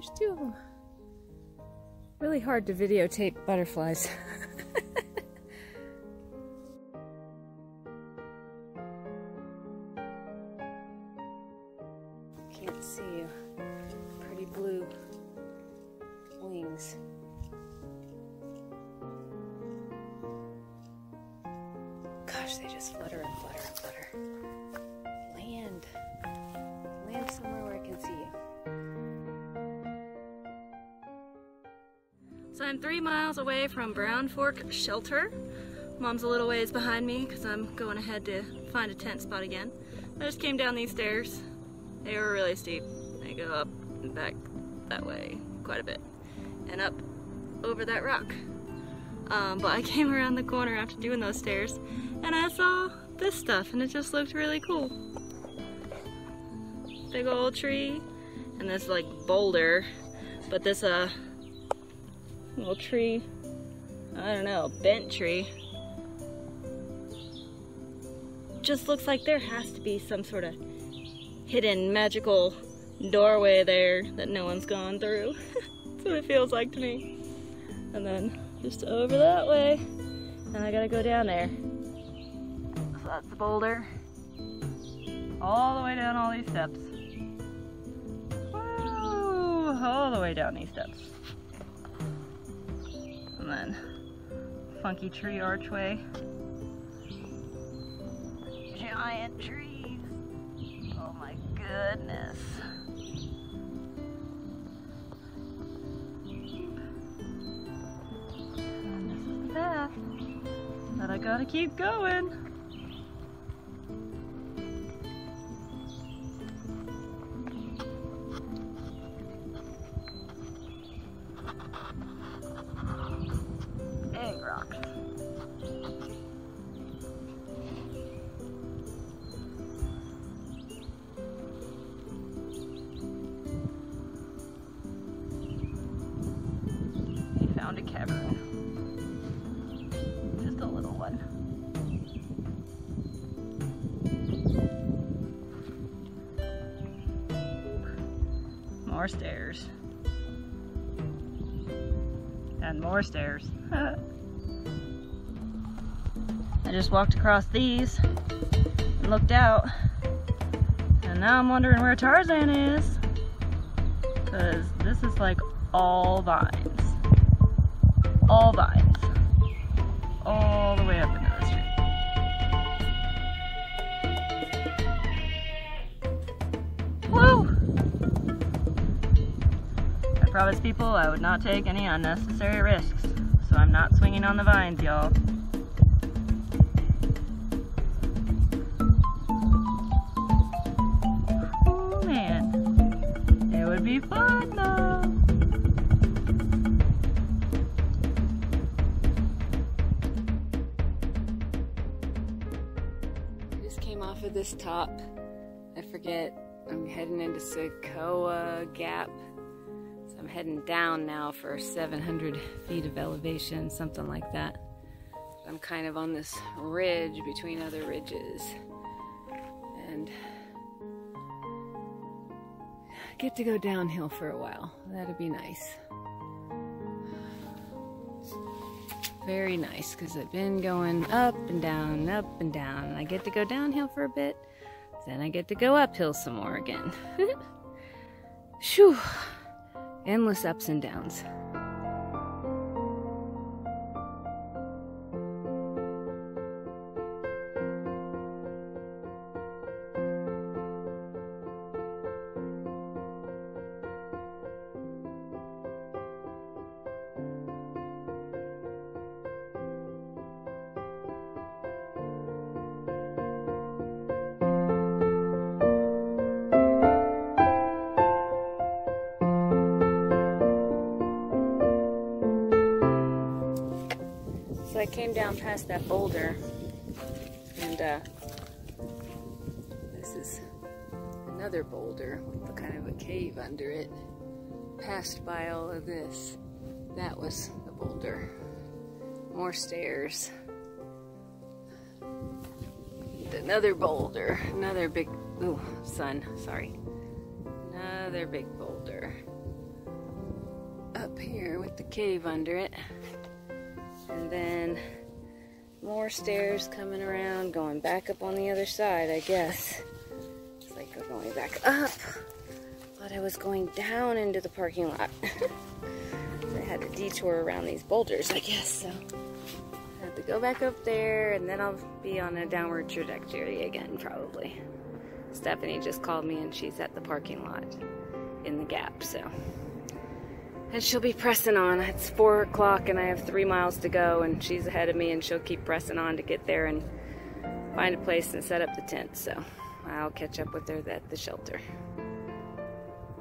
There's two of them. Really hard to videotape butterflies. Can't see you. Pretty blue wings. Gosh, they just flutter and flutter and flutter. Land. Land somewhere where I can see you. So I'm 3 miles away from Brown Fork Shelter. Mom's a little ways behind me because I'm going ahead to find a tent spot again. I just came down these stairs. They were really steep. They go up and back that way quite a bit. And up over that rock. But I came around the corner after doing those stairs and I saw this stuff and it just looked really cool. Big old tree and this like boulder, but this little tree, I don't know, bent tree. Just looks like there has to be some sort of hidden magical doorway there that no one's gone through. That's what it feels like to me. And then just over that way, and I gotta go down there. So that's the boulder. All the way down all these steps. Whoa! All the way down these steps. And then, funky tree archway. Giant trees. Oh my goodness. But I gotta keep going. Big rocks. We found a cavern. More stairs and more stairs. I just walked across these and looked out, and now I'm wondering where Tarzan is, because this is like all vines. All vines. All the way up into the street. I promise people I would not take any unnecessary risks, so I'm not swinging on the vines, y'all. Oh man, it would be fun though. I just came off of this top. I forget, I'm heading into Sokoa Gap. I'm heading down now for 700 feet of elevation, something like that. I'm kind of on this ridge between other ridges. And I get to go downhill for a while. That'd be nice. Very nice, because I've been going up and down, up and down. And I get to go downhill for a bit. Then I get to go uphill some more again. Shoo! Endless ups and downs. So I came down past that boulder, and this is another boulder with kind of a cave under it. Passed by all of this. That was the boulder. More stairs. And another boulder. Another big, ooh, sun, sorry. Another big boulder. here with the cave under it. And then more stairs coming around, going back up on the other side, I guess. It's like we're going back up. But I was going down into the parking lot. I had to detour around these boulders, I guess, so I have to go back up there, and then I'll be on a downward trajectory again, probably. Stephanie just called me, and she's at the parking lot in the gap, so. And she'll be pressing on. It's 4 o'clock, and I have 3 miles to go, and she's ahead of me, and she'll keep pressing on to get there and find a place and set up the tent, so I'll catch up with her at the shelter.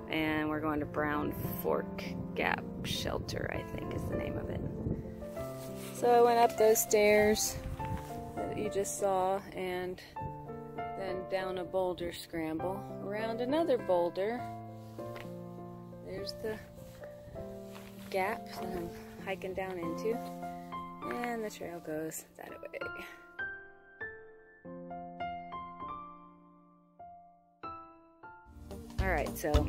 And we're going to Brown Fork Gap Shelter, I think is the name of it. So I went up those stairs that you just saw, and then down a boulder scramble, around another boulder. There's the gap that I'm hiking down into, and the trail goes that way. Alright, so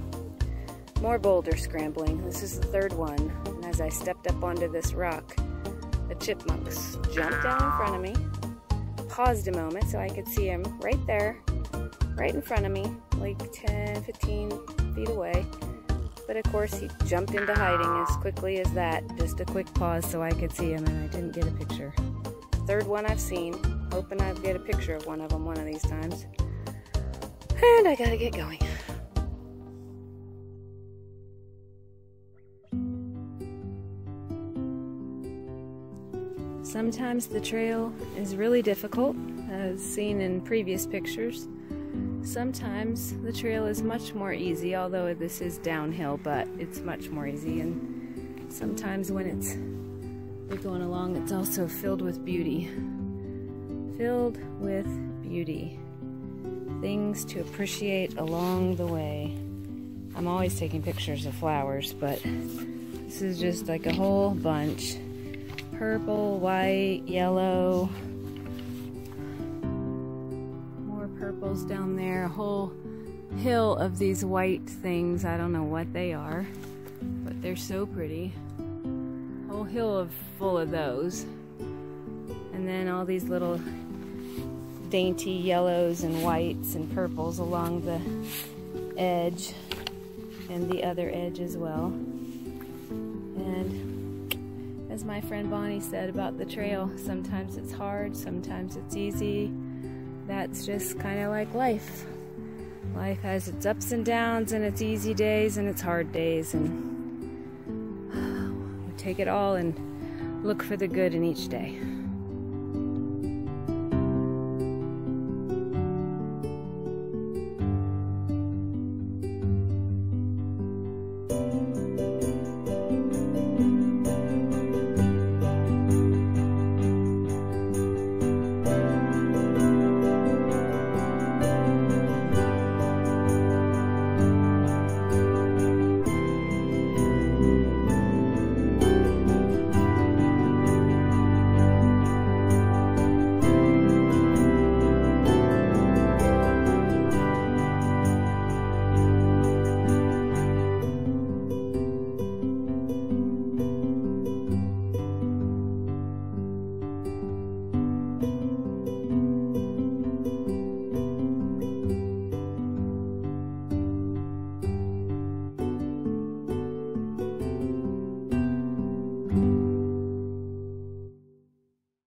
more boulder scrambling. This is the third one, and as I stepped up onto this rock, the chipmunks jumped down in front of me, paused a moment so I could see him right there, right in front of me, like 10, 15 feet away, but of course he jumped into hiding as quickly as that, just a quick pause so I could see him, and I didn't get a picture. Third one I've seen, hoping I'll get a picture of one of them one of these times, and I gotta get going. Sometimes the trail is really difficult, as seen in previous pictures. Sometimes the trail is much more easy, although this is downhill, but it's much more easy. And sometimes when you're going along, it's also filled with beauty. Filled with beauty. Things to appreciate along the way. I'm always taking pictures of flowers, but this is just like a whole bunch. Purple, white, yellow, more purples down there, a whole hill of these white things. I don't know what they are, but they're so pretty. A whole hill full of those. And then all these little dainty yellows and whites and purples along the edge and the other edge as well. And as my friend Bonnie said about the trail, sometimes it's hard, sometimes it's easy. That's just kind of like life. Life has its ups and downs, and its easy days and its hard days, and we take it all and look for the good in each day.